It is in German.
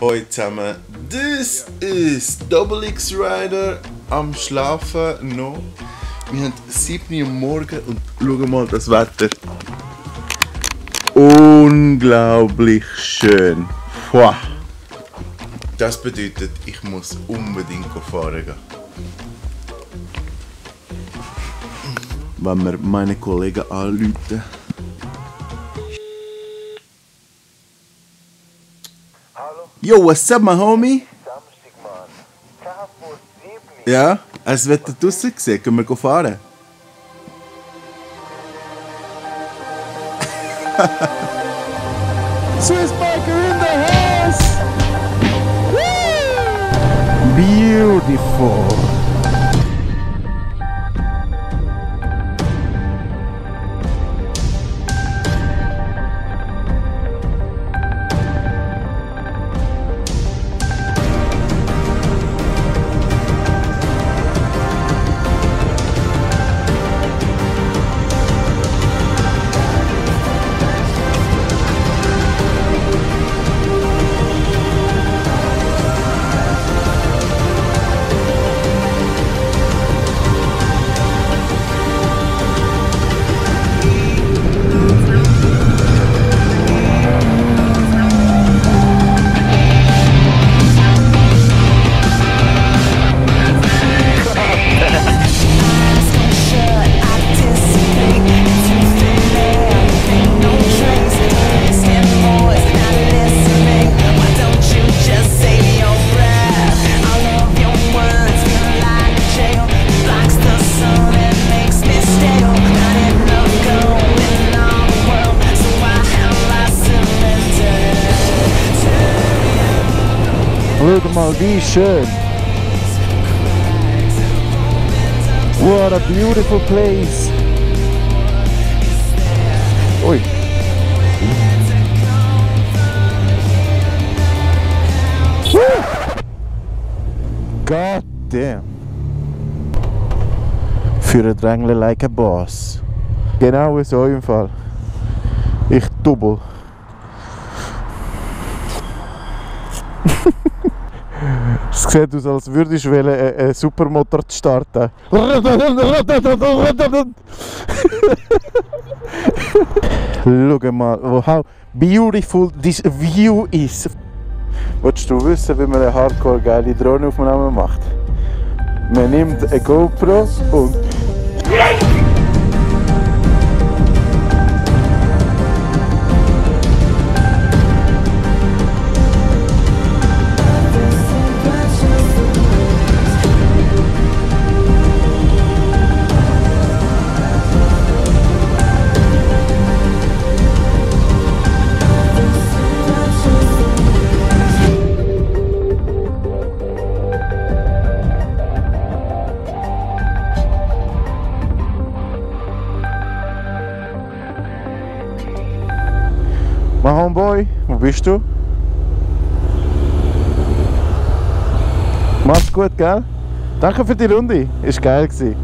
Hallo zusammen, das ist Double X-Rider am Schlafen noch. Wir haben 7 Uhr morgens und schau mal das Wetter. Unglaublich schön. Puh. Das bedeutet, ich muss unbedingt fahren gehen. Wenn wir meine Kollegen anrufen. Hallo? Yo, what's up, my homie? Samstag, Mann. 10:07. Ja, als Wetter draussen gesehen, können wir fahren. Swiss Biker in the house! Woo! Beautiful! Schau mal, wie schön! What a beautiful place! Ui! God damn! Für ein Drängler like a boss. Genau so im Fall. Ich double. Es sieht aus, als würdest du einen Supermotor starten. Schau mal, how beautiful this view is. Willst du wissen, wie man eine hardcore geile Drohnenaufnahme macht? Man nimmt eine GoPro und... My homeboy, wo bist du? Mach's gut, gell? Danke für die Runde, ist geil gewesen.